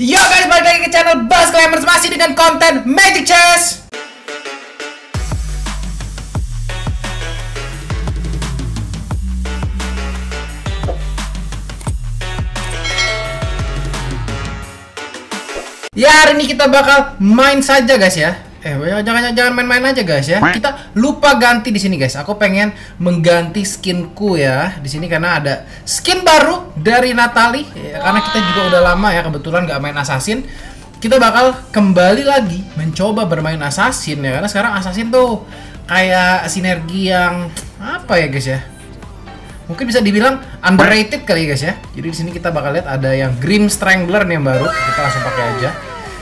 Yo guys, balik lagi ke channel Bass Klemens masih dengan konten Magic Chess. Ya, hari ini kita bakal main saja guys ya. Jangan main-main aja guys ya. Kita lupa ganti di sini guys. Aku pengen mengganti skinku ya di sini karena ada skin baru dari Natalie. Ya, karena kita juga udah lama ya kebetulan nggak main assassin. Kita bakal kembali lagi mencoba bermain assassin ya karena sekarang assassin tuh kayak sinergi yang apa ya guys ya? Mungkin bisa dibilang underrated kali ya guys ya. Jadi di sini kita bakal lihat ada yang Grim Strangler nih yang baru. Kita langsung pakai aja.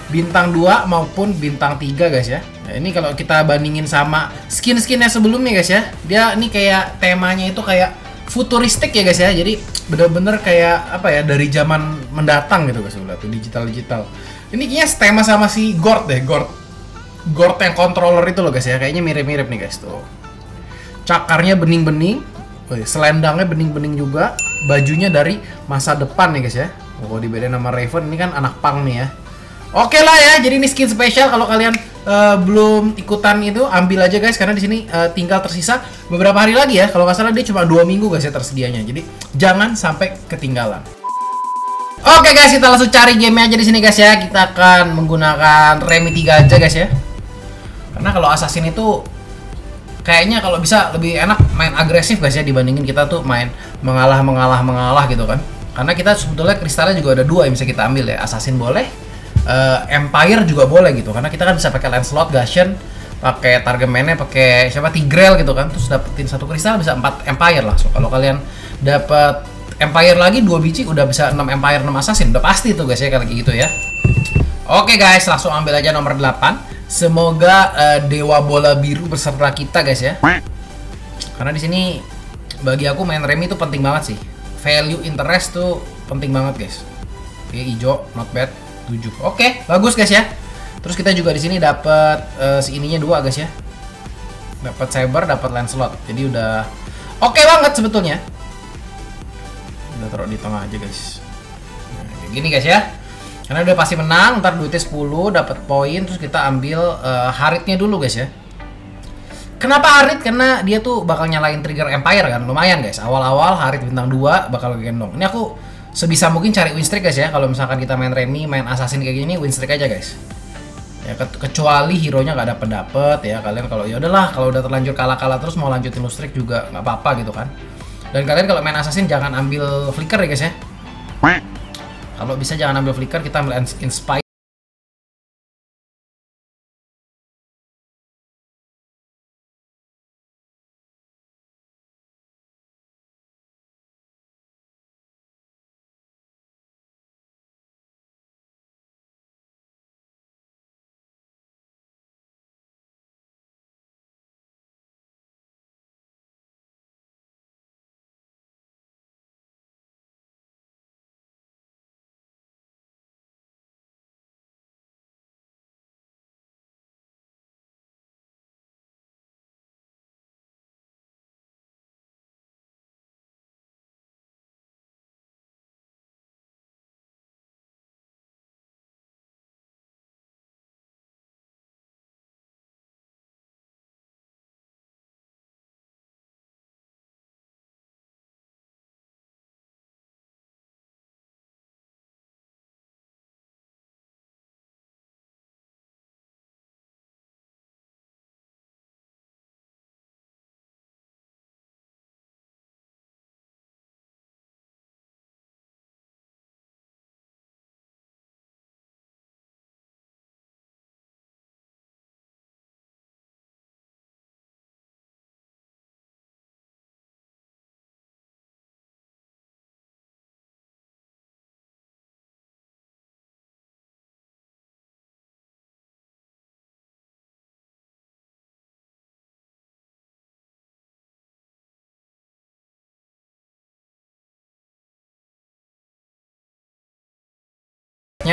Bintang 2 maupun bintang 3 guys ya. Nah, ini kalau kita bandingin sama skin-skinnya sebelumnya guys ya. Dia ini kayak temanya itu kayak futuristik ya guys ya. Jadi bener-bener kayak apa ya, dari zaman mendatang gitu guys. Udah tuh digital-digital. Ini kayaknya tema sama si Gord deh, Gord yang controller itu loh guys ya. Kayaknya mirip-mirip nih guys tuh. Cakarnya bening-bening, selendangnya bening-bening juga. Bajunya dari masa depan ya guys ya. Kalau dibedain sama Raven ini kan anak punk nih ya. Oke lah ya, jadi ini skin spesial. Kalau kalian belum ikutan itu, ambil aja guys, karena di sini tinggal tersisa beberapa hari lagi ya. Kalau nggak salah dia cuma 2 minggu guys ya tersedianya. Jadi jangan sampai ketinggalan. Oke guys, kita langsung cari game aja di sini guys ya. Kita akan menggunakan Remi 3 aja guys ya. Karena kalau assassin itu kayaknya kalau bisa lebih enak main agresif guys ya dibandingin kita tuh main mengalah gitu kan. Karena kita sebetulnya kristalnya juga ada 2 yang bisa kita ambil ya. Assassin boleh. Empire juga boleh gitu karena kita kan bisa pakai Lancelot, Gashen, pakai target man-nya pakai siapa Tigreal gitu kan, terus dapetin 1 kristal bisa 4 Empire langsung. Kalau kalian dapat Empire lagi 2 biji udah bisa 6 Empire 6 Assassin, udah pasti tuh guys ya kayak gitu ya. Oke guys, langsung ambil aja nomor 8. Semoga dewa bola biru berserta kita guys ya. Karena di sini bagi aku main Remi itu penting banget sih. Value interest tuh penting banget guys. Oke, hijau not bad. 7. Oke, bagus guys ya. Terus kita juga di sini dapat ininya 2 guys ya. Dapat Saber, dapat Lancelot. Jadi udah oke banget sebetulnya. Udah taruh di tengah aja guys. Nah, gini guys ya. Karena udah pasti menang, ntar duitnya 10, dapat poin, terus kita ambil Harithnya dulu guys ya. Kenapa Harith? Karena dia tuh bakal nyalain trigger Empire kan. Lumayan guys. Awal-awal Harith bintang 2 bakal gendong. Ini aku sebisa mungkin cari win streak guys ya. Kalau misalkan kita main Remi, main assassin kayak gini win streak aja guys. Ya kecuali hero nya nggak dapet ya. Kalian kalau ya udahlah, kalau udah terlanjur kalah terus mau lanjutin loot streak juga nggak apa-apa gitu kan. Dan kalian kalau main assassin jangan ambil flicker ya guys ya. Kalau bisa jangan ambil flicker, kita ambil inspire.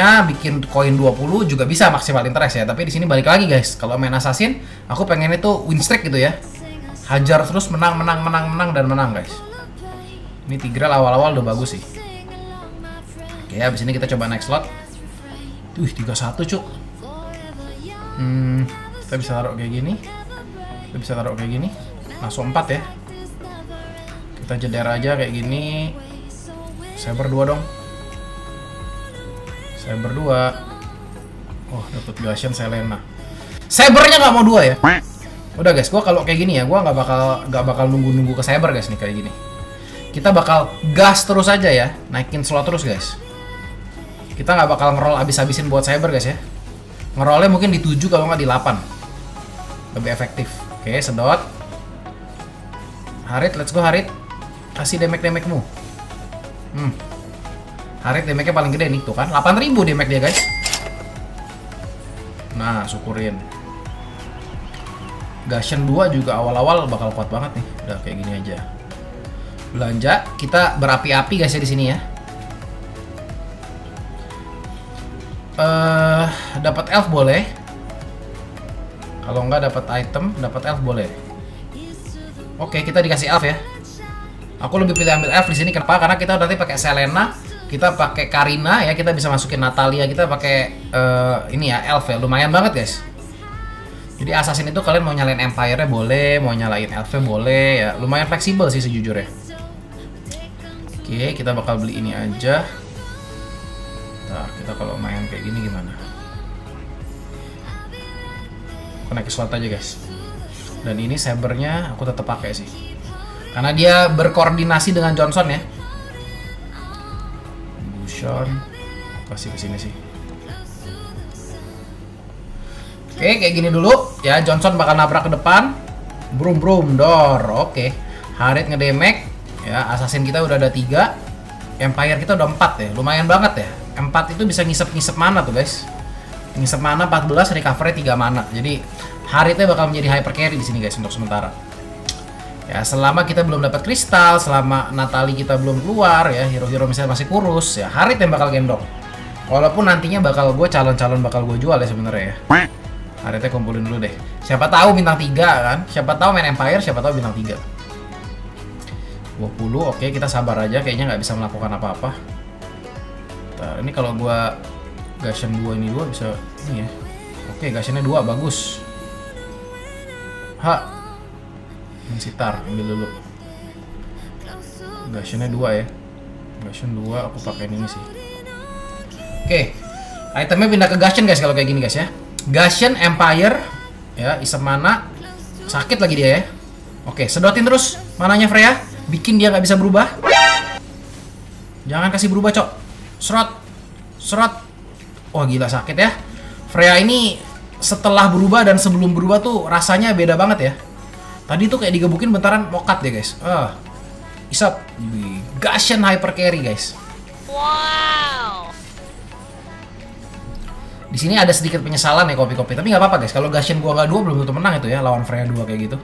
Bikin koin 20 juga bisa maksimal interest ya, tapi di sini balik lagi guys. Kalau main assassin, aku pengen itu win streak gitu ya. Hajar terus menang guys. Ini Tigreal awal-awal udah bagus sih. Oke, habis ini kita coba next slot. Duh, 3-1 cuk. Kita bisa taruh kayak gini. Kita bisa taruh kayak gini. Langsung 4 ya. Kita jeder aja kayak gini. Saber 2 dong. Saber 2. Oh, dapet Gashen Selena. Sabernya nggak mau 2 ya. Udah guys, gua kalau kayak gini ya, gua nggak bakal nunggu-nunggu ke Saber guys nih kayak gini. Kita bakal gas terus aja ya, naikin slot terus guys. Kita nggak bakal ngerol abis-abisin buat Saber guys ya. Ngerolnya mungkin di 7 kalau nggak di 8. Lebih efektif. Oke, sedot. Harith, let's go Harith. Kasih damage-damage-mu. Harith damage-nya paling gede nih, tuh kan. 8000 damage dia guys. Nah, syukurin. Gashen 2 juga awal-awal bakal kuat banget nih. Udah kayak gini aja. Belanja, kita berapi-api guys ya di sini ya. Dapat elf boleh. Kalau nggak dapat item, dapat elf boleh. Oke, kita dikasih elf ya. Aku lebih pilih ambil elf di sini kenapa? Karena kita nanti pakai Selena, kita pakai Karina ya, kita bisa masukin Natalia, kita pakai ini ya elf ya, lumayan banget guys. Jadi assassin itu kalian mau nyalain empire-nya boleh, mau nyalain elf-nya boleh ya, lumayan fleksibel sih sejujurnya. Oke, kita bakal beli ini aja. Nah, kita kalau main kayak gini gimana? Konek slot aja guys. Dan ini sabernya aku tetap pakai sih, karena dia berkoordinasi dengan Johnson ya. Gusion, kasih ke sini sih. Oke, kayak gini dulu ya. Johnson bakal nabrak ke depan. Brum brum dor. Oke, Harith ngedemek ya. Assassin kita udah ada 3, empire kita udah 4 ya. Lumayan banget ya. 4 itu bisa ngisep-ngisep mana tuh guys. Ngisep mana 14, recovernya 3 mana. Jadi Harithnya bakal menjadi hyper carry di sini guys untuk sementara. Ya, selama kita belum dapat kristal, selama Natalie kita belum keluar ya, hero-hero misalnya masih kurus ya, Harith yang bakal gendong. Walaupun nantinya bakal gue calon-calon bakal gue jual ya sebenarnya ya. Harithnya kumpulin dulu deh. Siapa tahu bintang 3 kan? Siapa tahu main empire, siapa tahu bintang 3. 20, oke, kita sabar aja, kayaknya nggak bisa melakukan apa-apa. Nah, ini kalau gua Gashen 2 ini 2 bisa ini ya. Oke, Gashennya 2 bagus. Ha. Mensitar ambil dulu. Gashennya 2 ya. Gashen 2 aku pakai ini sih. Oke. Itemnya pindah ke Gashen guys kalau kayak gini guys ya. Gashen Empire ya, isep mana? Sakit lagi dia ya. Oke, sedotin terus mananya Freya, bikin dia nggak bisa berubah. Jangan kasih berubah, Cok. Serot, serot. Wah, oh, gila sakit ya. Freya ini setelah berubah dan sebelum berubah tuh rasanya beda banget ya. Tadi tuh kayak digebukin bentaran mokat ya guys. Isap. Gashen hyper carry guys. Wow. Di sini ada sedikit penyesalan ya kopi-kopi, tapi nggak apa-apa guys. Kalau Gashen gua nggak 2 belum tentu menang itu ya lawan Freya 2 kayak gitu.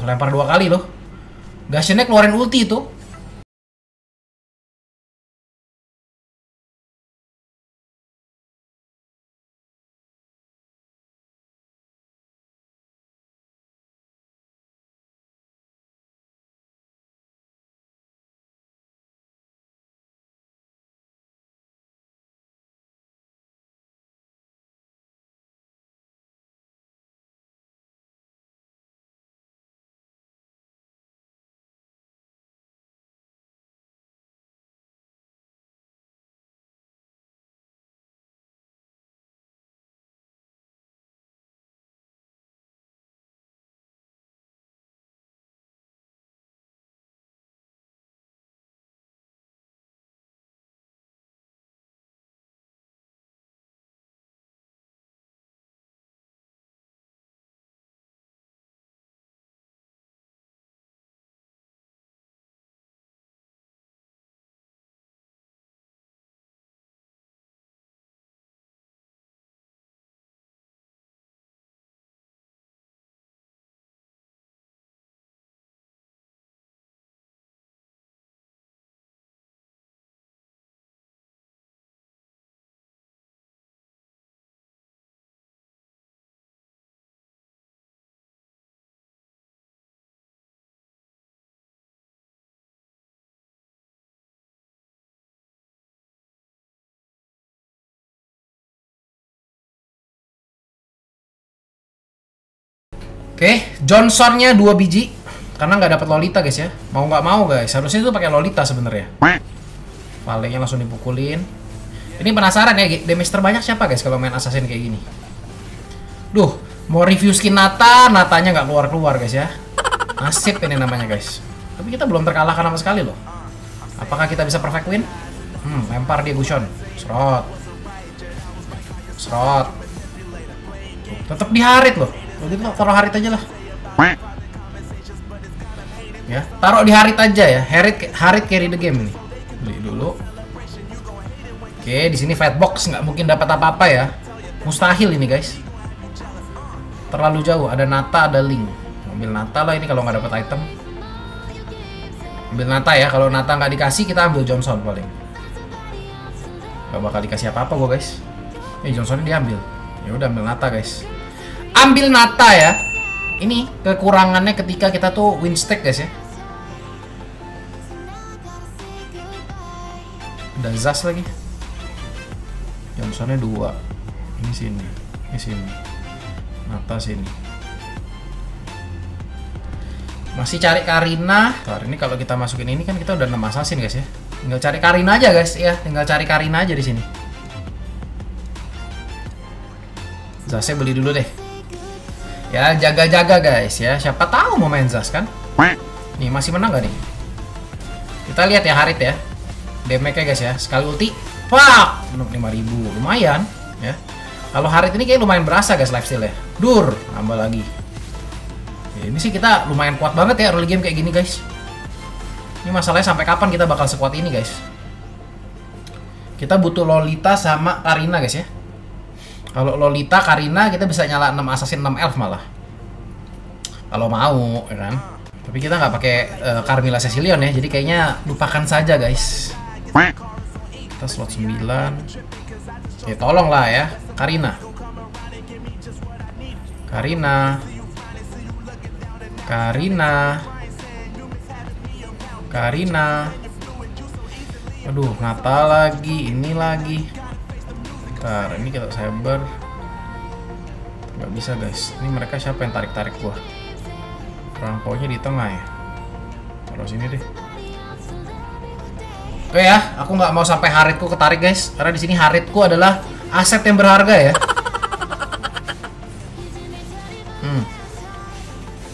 Lempar 2 kali loh. Gashennya keluarin ulti itu. Oke, Johnsonnya 2 biji karena nggak dapat Lolita guys ya. Mau nggak mau guys, harusnya itu pakai Lolita sebenarnya. Valenya langsung dipukulin. Ini penasaran ya, damage terbanyak siapa guys kalau main assassin kayak gini. Duh, mau review skin Nata, Natanya nggak keluar-keluar guys ya. Nasib ini namanya guys. Tapi kita belum terkalahkan sama sekali loh. Apakah kita bisa perfect win? Lempar dia Gusion. Serot. Serot. Tetep di Harith loh. Jadi taruh Harith aja lah. Ya, taruh di Harith aja ya. Harith carry the game ini. Beli dulu. Oke, di sini fat box nggak mungkin dapat apa-apa ya. Mustahil ini guys. Terlalu jauh. Ada Nata, ada Link. Ambil Nata lah ini kalau nggak dapat item. Ambil Nata ya. Kalau Nata nggak dikasih, kita ambil Johnson paling. Gak bakal dikasih apa-apa gua guys. Johnsonnya diambil. Ya udah ambil Nata guys. Ambil Nata ya. Ini kekurangannya ketika kita tuh win stack guys ya. Ada Zaz lagi. Johnsonnya 2. Ini sini, ini sini. Nata sini. Masih cari Karina. Nah, ini kalau kita masukin ini kan kita udah 6 assassin guys ya. Tinggal cari Karina aja guys ya. Tinggal cari Karina aja di sini. Zaz saya beli dulu deh. Ya, jaga-jaga guys ya. Siapa tahu mau main Zaz kan? Nih, masih menang gak nih? Kita lihat ya Harith ya. Damage-nya guys ya. Sekali ulti, pak, 5000. Lumayan ya. Kalau Harith ini kayak lumayan berasa guys lifesteal ya. Dur, nambah lagi. Ya, ini sih kita lumayan kuat banget ya early game kayak gini guys. Ini masalahnya sampai kapan kita bakal sekuat ini guys. Kita butuh Lolita sama Karina guys ya. Kalau Lolita, Karina, kita bisa nyala 6 assassin, 6 elf malah. Kalau mau, ya kan? Tapi kita nggak pakai Carmilla Cecilion ya, jadi kayaknya lupakan saja guys. Kita slot 9. Ya tolonglah ya, Karina. Karina. Karina. Karina. Aduh, Nata lagi, ini lagi. Bentar, ini kalau Saber nggak bisa guys. Ini mereka siapa yang tarik-tarik gua? Rampaunya di tengah ya. Taruh sini deh. Oke ya, aku nggak mau sampai Harithku ketarik guys, karena di sini Harithku adalah aset yang berharga ya.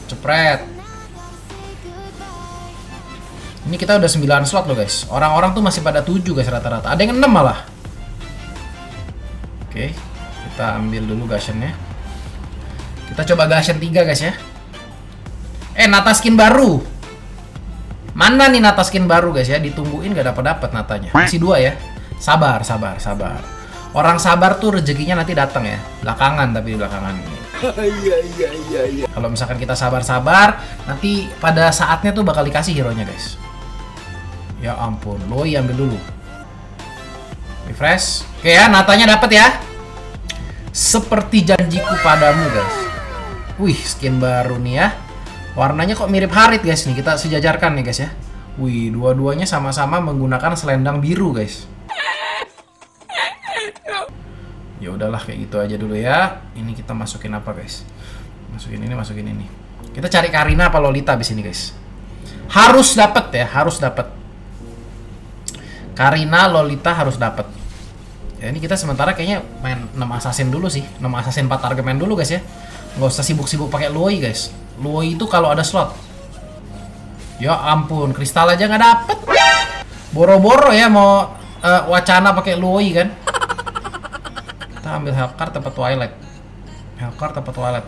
Cepret. Ini kita udah 9 slot loh guys. Orang-orang tuh masih pada 7 guys rata-rata. Ada yang 6 malah. Oke, kita ambil dulu Gashennya. Kita coba Gashen 3 guys ya. Nata skin baru. Mana nih Nata skin baru guys ya? Ditungguin gak dapat Natanya. Masih 2 ya. Sabar, sabar, sabar. Orang sabar tuh rezekinya nanti datang ya. Belakangan, tapi belakangan ini. Kalau misalkan kita sabar-sabar, nanti pada saatnya tuh bakal dikasih hero nya guys. Ya ampun, Luo Yi ambil dulu. Refresh. Oke ya, Natanya dapat ya. Seperti janjiku padamu guys. Wih, skin baru nih ya. Warnanya kok mirip Harith guys nih. Kita sejajarkan nih guys ya. Wih, dua-duanya sama-sama menggunakan selendang biru guys. Ya udahlah kayak gitu aja dulu ya. Ini kita masukin apa guys? Masukin ini, masukin ini. Kita cari Karina apa Lolita abis ini guys. Harus dapat ya, harus dapat. Karina, Lolita harus dapat. Ya ini kita sementara kayaknya main 6 assassin dulu sih. 6 assassin 4 targetman dulu guys ya. Nggak usah sibuk-sibuk pakai Luo Yi guys. Luo Yi itu kalau ada slot. Ya ampun, kristal aja nggak dapet. Boro-boro ya mau wacana pakai Luo Yi kan. Kita ambil Hellcard tempat Twilight. Hellcard tempat Twilight.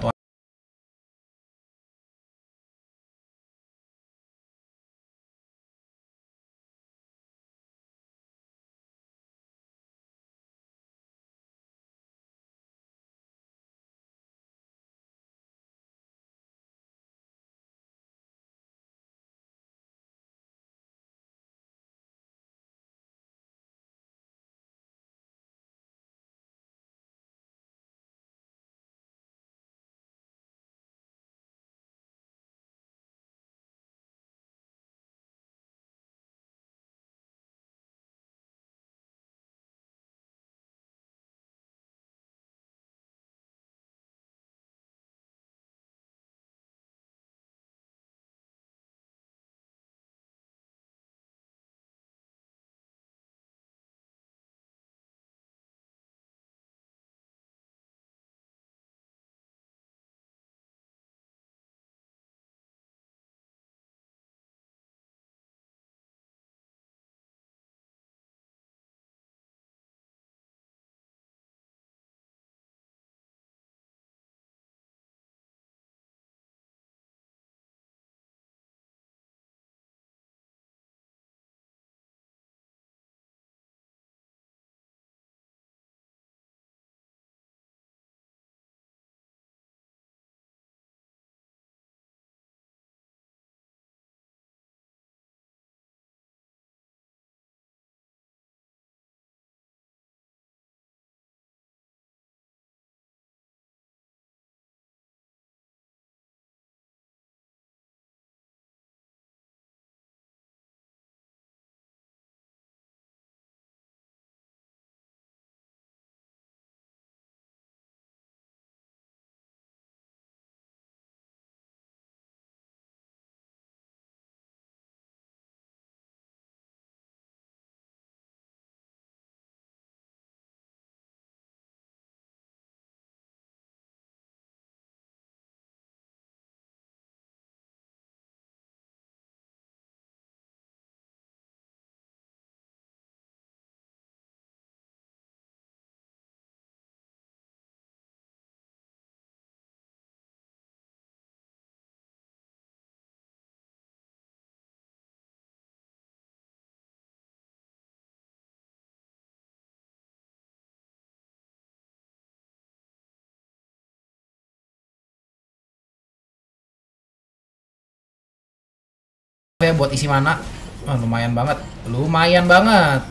ya buat isi mana. Lumayan banget, lumayan banget.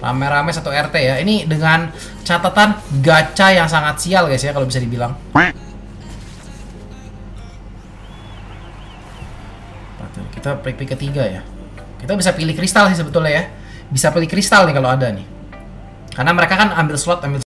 Rame-rame satu RT ya. Ini dengan catatan gacha yang sangat sial guys ya, kalau bisa dibilang. Kita pick ketiga ya. Kita bisa pilih kristal sih sebetulnya ya. Bisa pilih kristal nih kalau ada nih. Karena mereka kan ambil slot, banget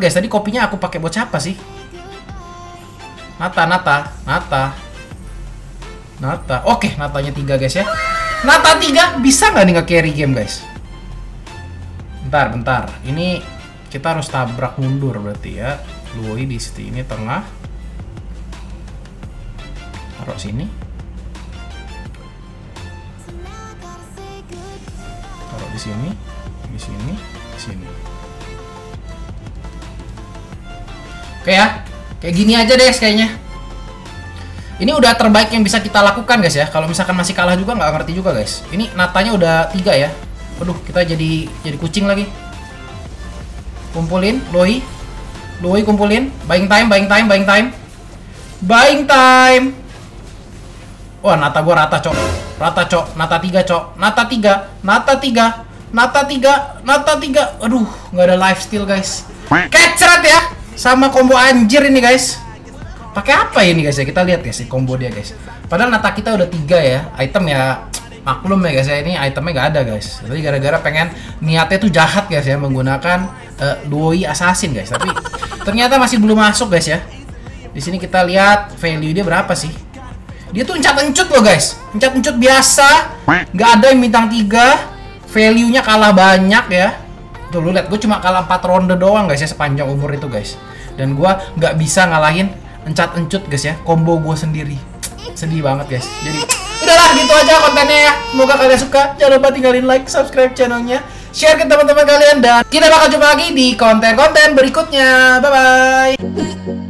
guys. Tadi kopinya aku pakai buat siapa sih? Nata. Oke, Natanya 3 guys ya. Nata 3 bisa nggak nih nge-carry game guys? Bentar. Ini kita harus tabrak mundur berarti ya. Luo Yi di sini tengah. Taruh sini. Taruh di sini. Di sini. Di sini. Oke ya. Kayak gini aja deh kayaknya. Ini udah terbaik yang bisa kita lakukan guys ya. Kalau misalkan masih kalah juga nggak ngerti juga guys. Ini natanya udah 3 ya. Aduh, kita jadi kucing lagi. Kumpulin, Luo Yi. Luo Yi kumpulin. Buying time. Wah, nata gua rata, cok. Nata 3. Aduh, nggak ada life steal, guys. Kecret ya. Sama combo anjir ini, guys. Pakai apa ini, guys ya? Kita lihat guys, combo dia, guys. Padahal nata kita udah 3 ya. Item ya. Maklum ya guys ya, ini itemnya nggak ada guys. Tapi gara-gara pengen niatnya tuh jahat guys ya, menggunakan Luo Yi assassin guys. Tapi ternyata masih belum masuk guys ya. Di sini kita lihat value dia berapa sih? Dia tuh encat-encut loh guys, encat-encut biasa. Nggak ada yang bintang 3. Value-nya kalah banyak ya. Tuh lu lihat, gue cuma kalah 4 ronde doang guys ya sepanjang umur itu guys. Dan gue nggak bisa ngalahin encat-encut guys ya, combo gue sendiri. Sedih banget guys. Jadi udahlah gitu aja kontennya ya. Semoga kalian suka. Jangan lupa tinggalin like, subscribe channelnya, share ke teman-teman kalian, dan kita bakal jumpa lagi di konten-konten berikutnya. Bye bye.